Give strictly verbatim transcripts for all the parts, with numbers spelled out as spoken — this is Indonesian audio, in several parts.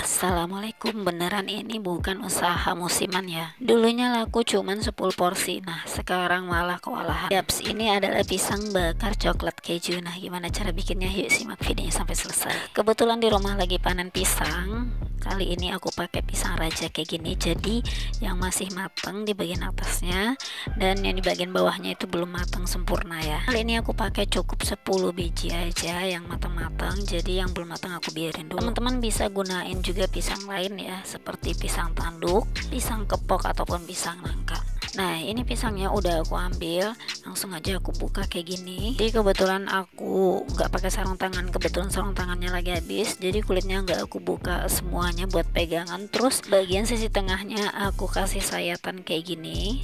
Assalamualaikum, beneran ini bukan usaha musiman ya. Dulunya laku cuman sepuluh porsi, nah sekarang malah kewalahan. Yaps, ini adalah pisang bakar coklat keju. Nah, gimana cara bikinnya? Yuk simak videonya sampai selesai. Kebetulan di rumah lagi panen pisang. Kali ini aku pakai pisang raja kayak gini, jadi yang masih matang di bagian atasnya dan yang di bagian bawahnya itu belum matang sempurna ya. Kali ini aku pakai cukup sepuluh biji aja yang matang-matang, jadi yang belum matang aku biarin dulu. Teman-teman bisa gunain juga pisang lain ya, seperti pisang tanduk, pisang kepok ataupun pisang nangka. Nah, ini pisangnya udah aku ambil, langsung aja aku buka kayak gini. Jadi kebetulan aku nggak pakai sarung tangan, kebetulan sarung tangannya lagi habis, jadi kulitnya nggak aku buka semuanya buat pegangan. Terus bagian sisi tengahnya aku kasih sayatan kayak gini,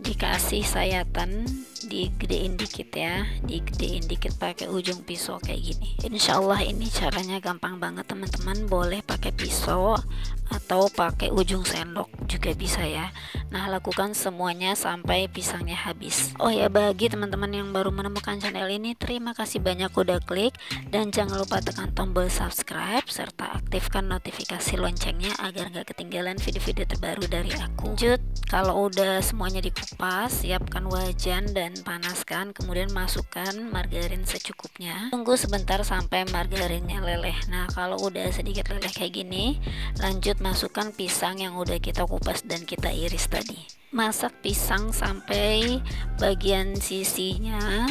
dikasih sayatan, digedein dikit ya, digedein dikit pakai ujung pisau kayak gini. Insyaallah ini caranya gampang banget teman-teman, boleh pakai pisau atau pakai ujung sendok juga bisa ya. Nah, lakukan semuanya sampai pisangnya habis. Oh ya, bagi teman-teman yang baru menemukan channel ini, terima kasih banyak udah klik, dan jangan lupa tekan tombol subscribe serta aktifkan notifikasi loncengnya agar nggak ketinggalan video-video terbaru dari aku. Lanjut, kalau udah semuanya dikupas, siapkan wajan dan panaskan, kemudian masukkan margarin secukupnya. Tunggu sebentar sampai margarinnya leleh. Nah, kalau udah sedikit leleh kayak gini, lanjut masukkan pisang yang udah kita kupas dan kita iris tadi. Masak pisang sampai bagian sisinya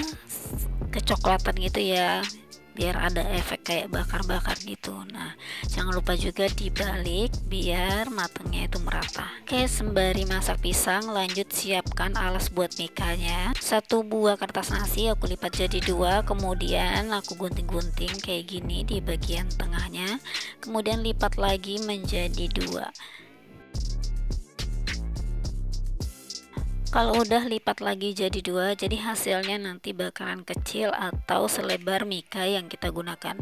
kecoklatan gitu ya, biar ada efek kayak bakar-bakar gitu. Nah, jangan lupa juga dibalik biar matangnya itu merata. Oke, sembari masak pisang, lanjut siapkan alas buat mikanya. Satu buah kertas nasi aku lipat jadi dua, kemudian aku gunting-gunting kayak gini di bagian tengahnya, kemudian lipat lagi menjadi dua. Kalau udah lipat lagi jadi dua, jadi hasilnya nanti bakaran kecil atau selebar mika yang kita gunakan.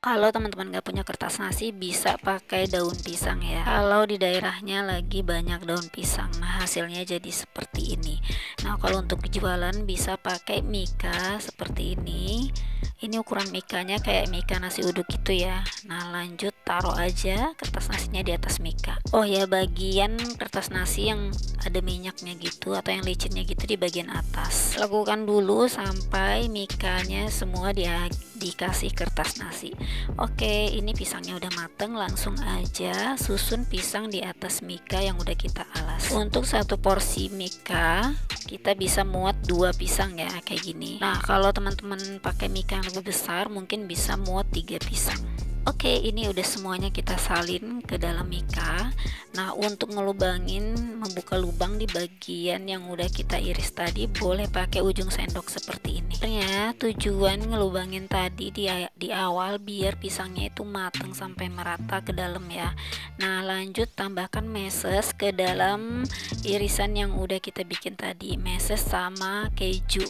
Kalau teman-teman gak punya kertas nasi, bisa pakai daun pisang ya, kalau di daerahnya lagi banyak daun pisang. Nah, hasilnya jadi seperti ini. Nah, kalau untuk jualan bisa pakai mika seperti ini. Ini ukuran mikanya kayak mika nasi uduk gitu ya. Nah, lanjut taruh aja kertas nasinya di atas mika. Oh ya, bagian kertas nasi yang ada minyaknya gitu atau yang licinnya gitu di bagian atas. Lakukan dulu sampai mikanya semua dia dikasih kertas nasi. Oke, ini pisangnya udah mateng, langsung aja susun pisang di atas mika yang udah kita alas. Untuk satu porsi mika kita bisa muat dua pisang ya kayak gini. Nah, kalau teman-teman pakai mika yang lebih besar mungkin bisa muat tiga pisang. Oke, ini udah semuanya kita salin ke dalam mika. Nah, untuk ngelubangin, membuka lubang di bagian yang udah kita iris tadi, boleh pakai ujung sendok seperti ini. Ternyata tujuan ngelubangin tadi di, di awal biar pisangnya itu matang sampai merata ke dalam ya. Nah, lanjut tambahkan meses ke dalam irisan yang udah kita bikin tadi, meses sama keju,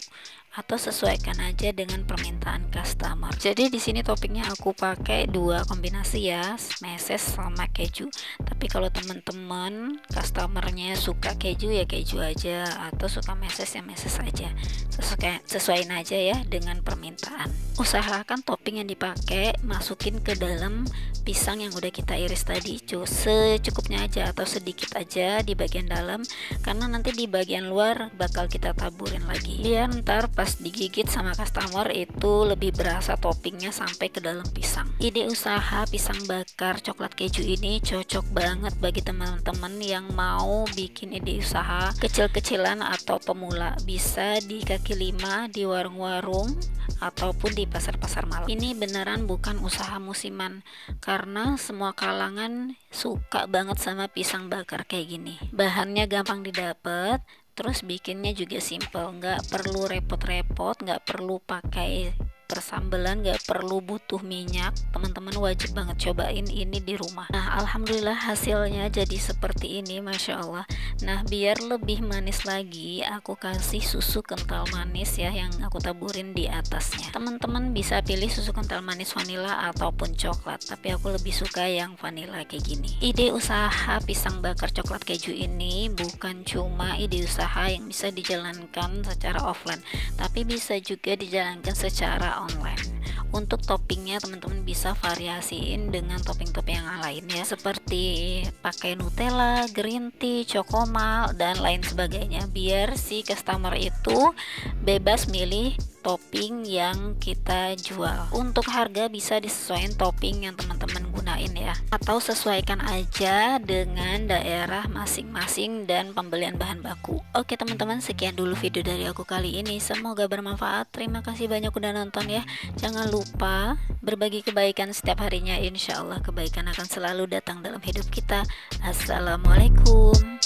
atau sesuaikan aja dengan permintaan customer. Jadi di sini toppingnya aku pakai dua kombinasi ya, meses sama keju. Tapi kalau teman-teman customernya suka keju ya keju aja, atau suka meses ya meses aja. Sesuai sesuaiin aja ya dengan permintaan. Usahakan topping yang dipakai masukin ke dalam pisang yang udah kita iris tadi, secukupnya aja atau sedikit aja di bagian dalam, karena nanti di bagian luar bakal kita taburin lagi. Biar ntar pas digigit sama customer itu lebih berasa toppingnya sampai ke dalam pisang. Ide usaha pisang bakar coklat keju ini cocok banget bagi teman-teman yang mau bikin ide usaha kecil-kecilan atau pemula. Bisa di kaki lima, di warung-warung, ataupun di pasar-pasar malam. Ini beneran bukan usaha musiman, karena semua kalangan suka banget sama pisang bakar kayak gini. Bahannya gampang didapat, terus bikinnya juga simple, nggak perlu repot-repot, nggak perlu pakai persambelan, nggak perlu butuh minyak. Teman-teman wajib banget cobain ini di rumah. Nah, alhamdulillah hasilnya jadi seperti ini, masya Allah. Nah, biar lebih manis lagi, aku kasih susu kental manis ya yang aku taburin di atasnya. Teman-teman bisa pilih susu kental manis vanila ataupun coklat, tapi aku lebih suka yang vanila kayak gini. Ide usaha pisang bakar coklat keju ini bukan cuma ide usaha yang bisa dijalankan secara offline, tapi bisa juga dijalankan secara online. Untuk toppingnya teman-teman bisa variasiin dengan topping-topping yang lainnya, seperti pakai Nutella, green tea, Chocomel, dan lain sebagainya, biar si customer itu bebas milih topping yang kita jual. Untuk harga bisa disesuaikan topping yang teman-teman gunain ya, atau sesuaikan aja dengan daerah masing-masing dan pembelian bahan baku. Oke teman-teman, sekian dulu video dari aku kali ini, semoga bermanfaat. Terima kasih banyak udah nonton ya, jangan lupa berbagi kebaikan setiap harinya, insya Allah kebaikan akan selalu datang dalam hidup kita. Assalamualaikum.